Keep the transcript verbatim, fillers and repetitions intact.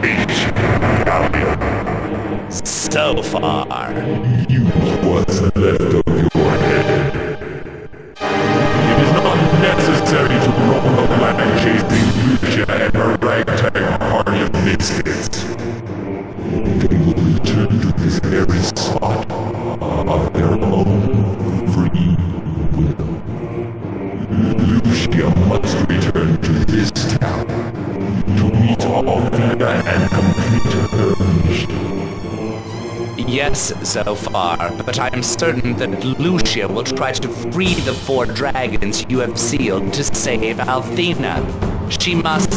reach. So far. You what's left of your head. It is not necessary to roam the land chasing Lucia and her ragtag party of misfits. They will return to this very spot of their own free will. Lucia must return to this town to meet all Vega and complete her mission. Yes, so far, but I am certain that Lucia will try to free the four dragons you have sealed to save Althena. She must...